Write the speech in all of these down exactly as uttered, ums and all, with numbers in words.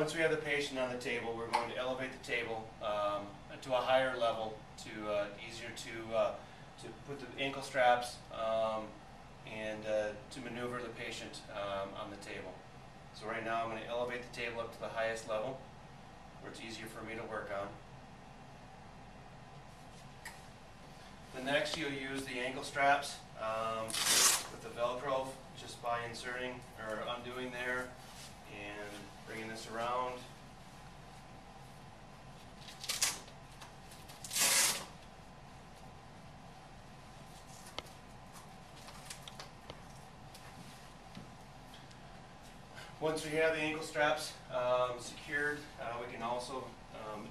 Once we have the patient on the table, we're going to elevate the table um, to a higher level, to uh, easier to uh, to put the ankle straps um, and uh, to maneuver the patient um, on the table. So right now I'm going to elevate the table up to the highest level, where it's easier for me to work on. Then next you'll use the ankle straps um, with the Velcro, just by inserting or undoing there and bringing this around. Once we have the ankle straps um, secured, uh, we can also um,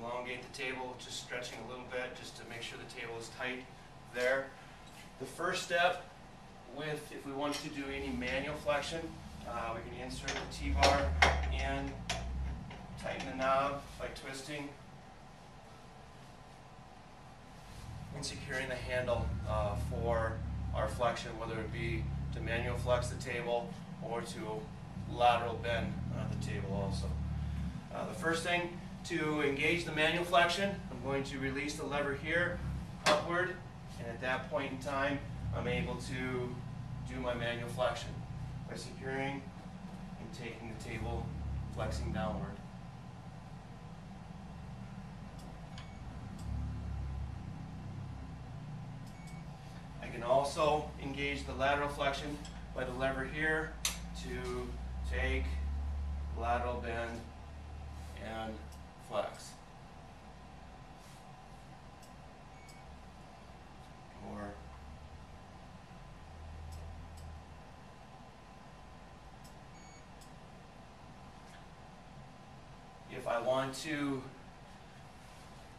elongate the table, just stretching a little bit just to make sure the table is tight there. The first step, with if we want to do any manual flexion, uh, we can insert the T-bar in, tighten the knob by twisting and securing the handle uh, for our flexion, whether it be to manual flex the table or to lateral bend on the table also. Uh, the first thing, to engage the manual flexion, I'm going to release the lever here upward, and at that point in time I'm able to do my manual flexion by securing and taking the table, flexing downward. I can also engage the lateral flexion by the lever here to take, lateral bend, and flex. Or if I want to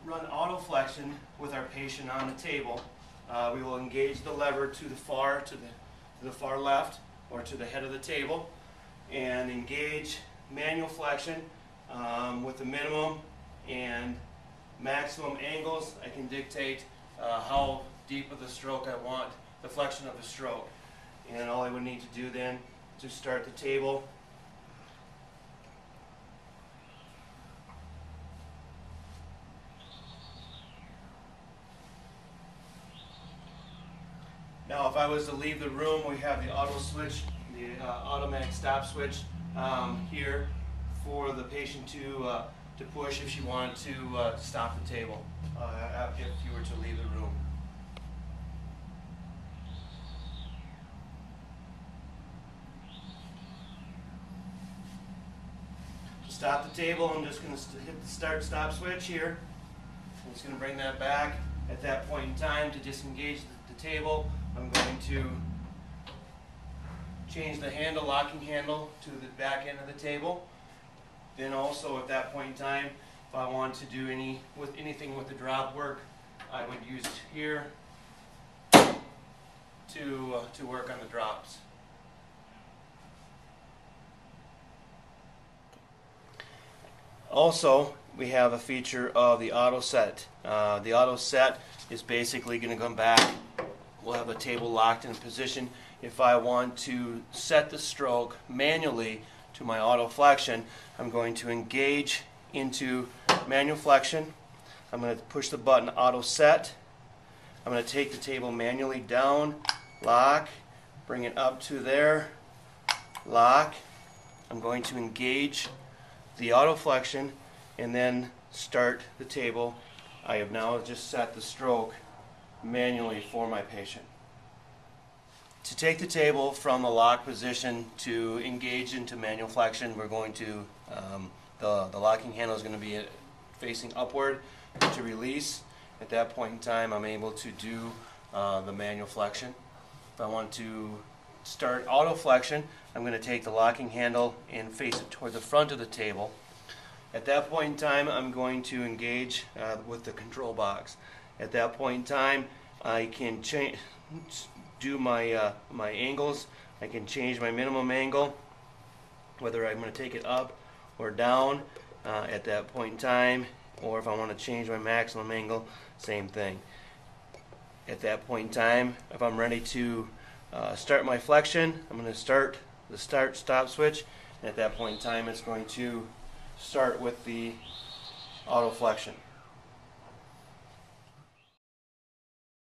run auto flexion with our patient on the table, uh, we will engage the lever to the far to the to the far left or to the head of the table, and engage manual flexion um, with the minimum and maximum angles. I can dictate uh, how deep of the stroke I want, the flexion of the stroke, and all I would need to do then to start the table . Now if I was to leave the room, we have the auto switch, the uh, automatic stop switch um, here for the patient to, uh, to push if she wanted to uh, stop the table uh, if you were to leave the room. To stop the table, I'm just going to hit the start stop switch here. I'm just going to bring that back. At that point in time, to disengage the, the table, I'm going to change the handle, locking handle, to the back end of the table. Then also at that point in time, if I want to do any with anything with the drop work, I would use here to, uh, to work on the drops. Also, we have a feature of the auto set. Uh, the auto set is basically going to come back. We'll have the table locked in position. If I want to set the stroke manually to my auto flexion, I'm going to engage into manual flexion. I'm going to push the button auto set. I'm going to take the table manually down, lock, bring it up to there, lock. I'm going to engage the auto flexion and then start the table. I have now just set the stroke manually for my patient. To take the table from the lock position to engage into manual flexion, we're going to, um, the, the locking handle is going to be facing upward. To release, at that point in time, I'm able to do uh, the manual flexion. If I want to start auto flexion, I'm going to take the locking handle and face it toward the front of the table. At that point in time, I'm going to engage uh, with the control box. At that point in time, I can change, do my uh, my angles. I can change my minimum angle, whether I'm going to take it up or down uh, at that point in time, or if I want to change my maximum angle, same thing. At that point in time, if I'm ready to uh, start my flexion, I'm going to start the start stop switch. And at that point in time, it's going to start with the auto flexion.